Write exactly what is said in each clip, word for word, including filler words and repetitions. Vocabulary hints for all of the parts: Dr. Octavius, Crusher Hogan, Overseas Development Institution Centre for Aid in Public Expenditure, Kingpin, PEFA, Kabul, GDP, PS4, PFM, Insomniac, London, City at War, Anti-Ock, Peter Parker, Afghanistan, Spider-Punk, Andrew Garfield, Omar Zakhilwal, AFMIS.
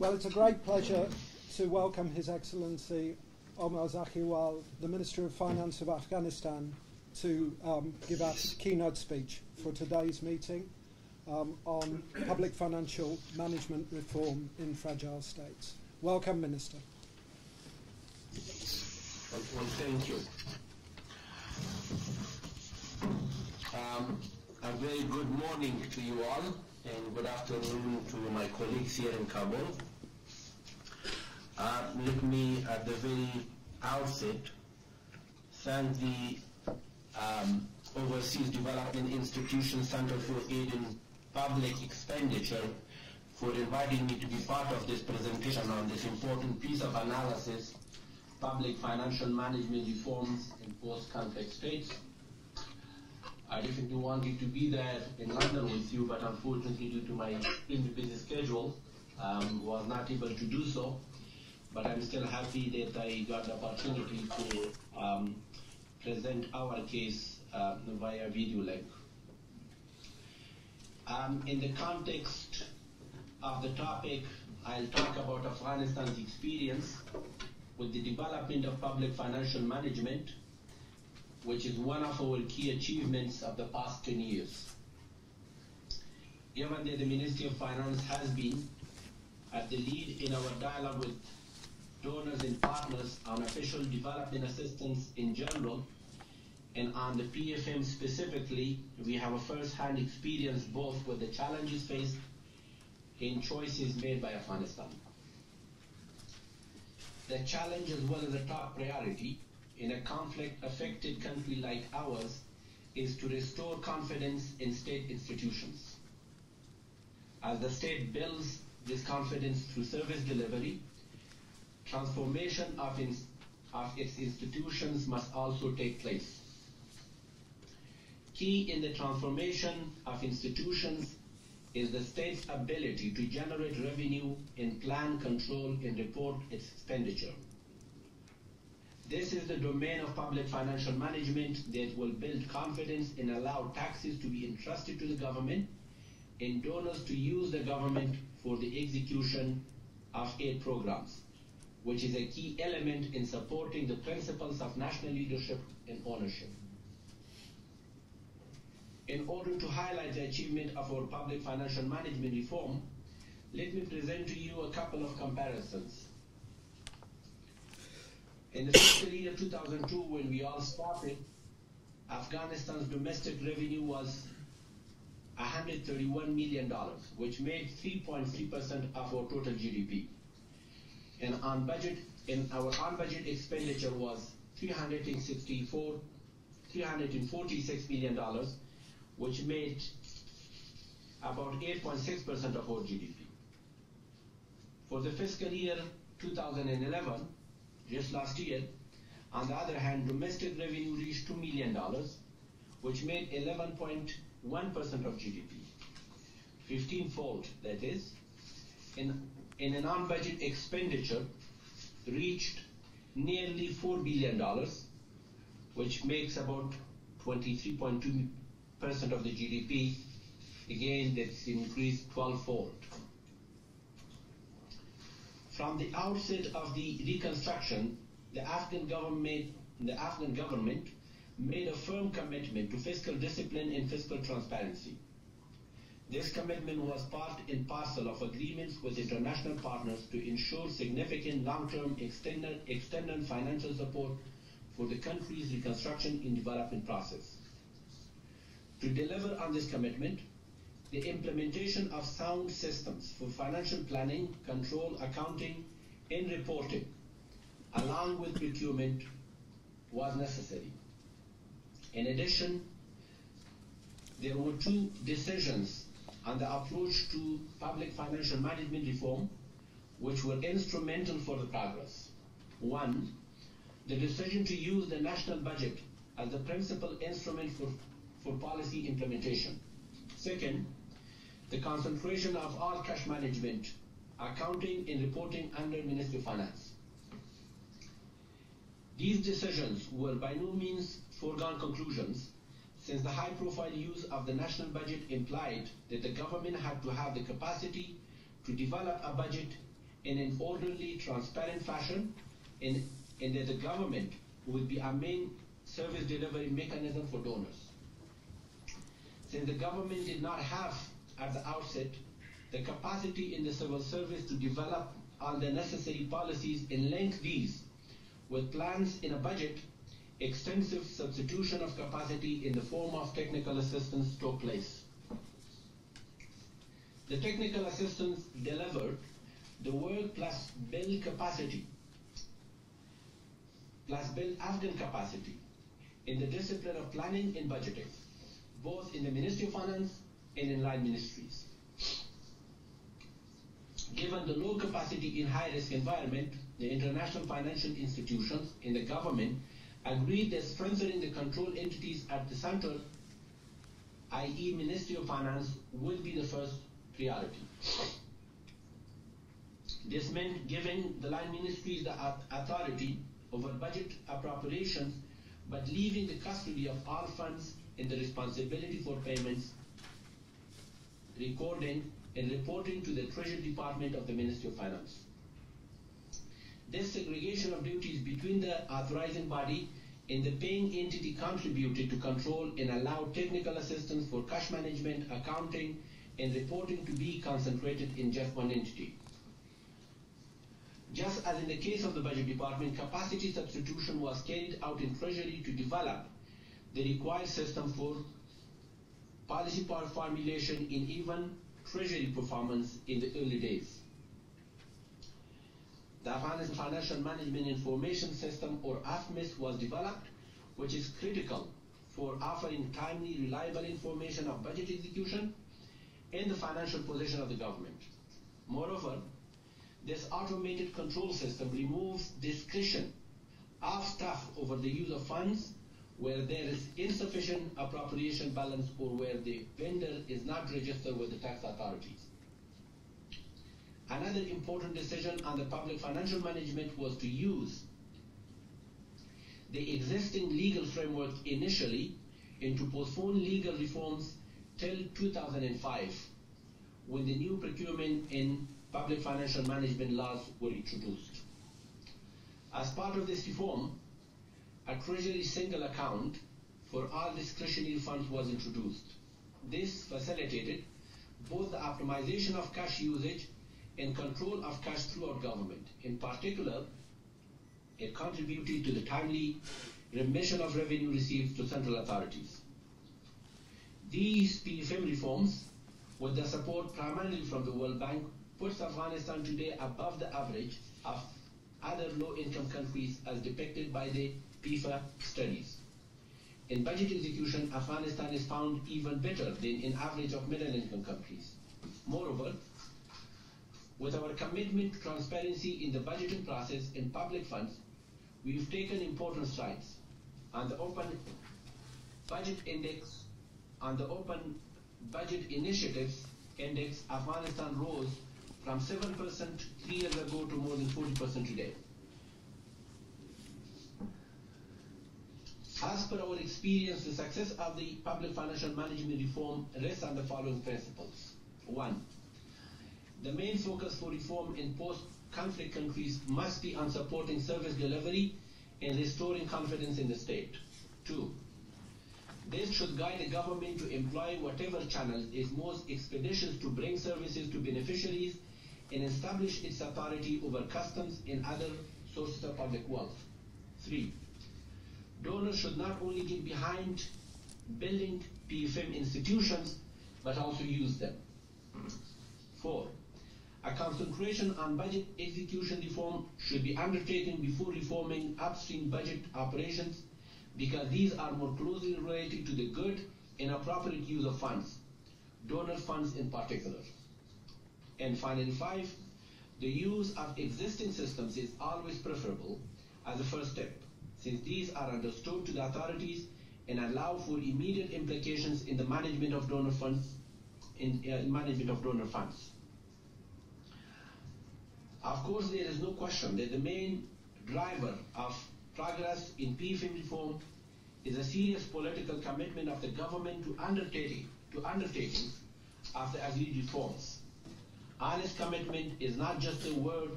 Well, it's a great pleasure to welcome His Excellency Omar Zakhilwal, the Minister of Finance of Afghanistan, to um, give our keynote speech for today's meeting um, on public financial management reform in fragile states. Welcome, Minister. Well, thank you. Um, a very good morning to you all, and good afternoon to my colleagues here in Kabul. Uh, let me, at the very outset, thank the um, Overseas Development Institution Centre for Aid in Public Expenditure for inviting me to be part of this presentation on this important piece of analysis, public financial management reforms in post-conflict states. I definitely wanted to be there in London with you, but unfortunately, due to my extremely busy schedule, um, was not able to do so. But I'm still happy that I got the opportunity to um, present our case uh, via video link. Um, in the context of the topic, I'll talk about Afghanistan's experience with the development of public financial management, which is one of our key achievements of the past ten years. Given that the Ministry of Finance has been at the lead in our dialogue with donors and partners on official development assistance in general, and on the P F M specifically, we have a first-hand experience both with the challenges faced and choices made by Afghanistan. The challenge as well as a top priority in a conflict-affected country like ours is to restore confidence in state institutions. As the state builds this confidence through service delivery, transformation of, in, of its institutions must also take place. Key in the transformation of institutions is the state's ability to generate revenue and plan, control, and report its expenditure. This is the domain of public financial management that will build confidence and allow taxes to be entrusted to the government and donors to use the government for the execution of aid programs, which is a key element in supporting the principles of national leadership and ownership. In order to highlight the achievement of our public financial management reform, let me present to you a couple of comparisons. In the fiscal year two thousand two, when we all started, Afghanistan's domestic revenue was one hundred thirty-one million dollars, which made three point three percent of our total G D P. And on budget, and our on-budget expenditure was three hundred forty-six million dollars, which made about eight point six percent of our G D P. For the fiscal year two thousand eleven, just last year, on the other hand, domestic revenue reached two million dollars, which made eleven point one percent of G D P, fifteen-fold that is, and, and a non-budget expenditure reached nearly four billion dollars, which makes about twenty-three point two percent of the G D P, again that's increased twelve-fold. From the outset of the reconstruction, the Afghan government, the Afghan government made a firm commitment to fiscal discipline and fiscal transparency. This commitment was part and parcel of agreements with international partners to ensure significant long-term external, external financial support for the country's reconstruction and development process. To deliver on this commitment, the implementation of sound systems for financial planning, control, accounting, and reporting, along with procurement, was necessary. In addition, there were two decisions on the approach to public financial management reform, which were instrumental for the progress. One, the decision to use the national budget as the principal instrument for, for policy implementation. Second, the concentration of all cash management, accounting and reporting under Ministry of Finance. These decisions were by no means foregone conclusions, since the high-profile use of the national budget implied that the government had to have the capacity to develop a budget in an orderly, transparent fashion, and, and that the government will be our main service delivery mechanism for donors. Since the government did not have, at the outset, the capacity in the civil service to develop all the necessary policies and link these with plans in a budget, extensive substitution of capacity in the form of technical assistance took place. The technical assistance delivered the world plus build capacity, plus build Afghan capacity in the discipline of planning and budgeting, both in the Ministry of Finance and in line ministries. Given the low capacity in high-risk environment, the international financial institutions and the government agreed that strengthening the control entities at the center, that is Ministry of Finance, will be the first priority. This meant giving the line ministries the authority over budget appropriations, but leaving the custody of all funds and the responsibility for payments, recording and reporting to the Treasury Department of the Ministry of Finance. This segregation of duties between the authorizing body and the paying entity contributed to control and allowed technical assistance for cash management, accounting, and reporting to be concentrated in just one entity. Just as in the case of the Budget Department, capacity substitution was carried out in Treasury to develop the required system for policy formulation and even Treasury performance in the early days. The Afghanistan Financial Management Information System, or AFMIS, was developed, which is critical for offering timely, reliable information of budget execution and the financial position of the government. Moreover, this automated control system removes discretion of staff over the use of funds where there is insufficient appropriation balance or where the vendor is not registered with the tax authorities. Another important decision on the public financial management was to use the existing legal framework initially and to postpone legal reforms till two thousand five, when the new procurement and public financial management laws were introduced. As part of this reform, a Treasury single account for all discretionary funds was introduced. This facilitated both the optimization of cash usage and control of cash throughout government. In particular, it contributed to the timely remission of revenue received to central authorities. These P F M reforms, with the support primarily from the World Bank, puts Afghanistan today above the average of other low-income countries as depicted by the PEFA studies. In budget execution, Afghanistan is found even better than an average of middle-income countries. Moreover, with our commitment to transparency in the budgeting process in public funds, we've taken important strides on the Open Budget Index, on the Open Budget Initiatives Index. Afghanistan rose from seven percent three years ago to more than forty percent today. As per our experience, the success of the public financial management reform rests on the following principles. One, the main focus for reform in post-conflict countries must be on supporting service delivery and restoring confidence in the state. Two, this should guide the government to employ whatever channel is most expeditious to bring services to beneficiaries and establish its authority over customs and other sources of public wealth. Three, donors should not only get behind building P F M institutions, but also use them. Four, a concentration on budget execution reform should be undertaken before reforming upstream budget operations, because these are more closely related to the good and appropriate use of funds, donor funds in particular. And finally, five, the use of existing systems is always preferable as a first step, since these are understood to the authorities and allow for immediate implications in the management of donor funds. In uh, management of donor funds, of course, there is no question that the main driver of progress in P F M reform is a serious political commitment of the government to undertaking to undertaking of the agreed reforms. Honest commitment is not just the word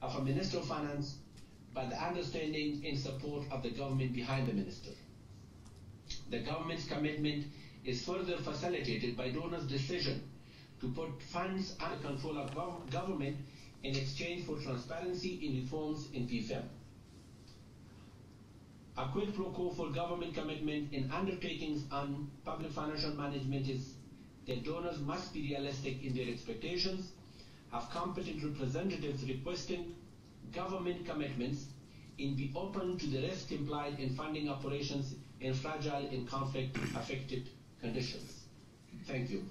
of a Minister of Finance, but the understanding and support of the government behind the minister. The government's commitment is further facilitated by donors' decision to put funds under control of gov government in exchange for transparency in reforms in PEFA. A quid pro quo for government commitment in undertakings on public financial management is that donors must be realistic in their expectations, have competent representatives requesting government commitments, and be open to the risk implied in funding operations in fragile and conflict-affected conditions. Thank you.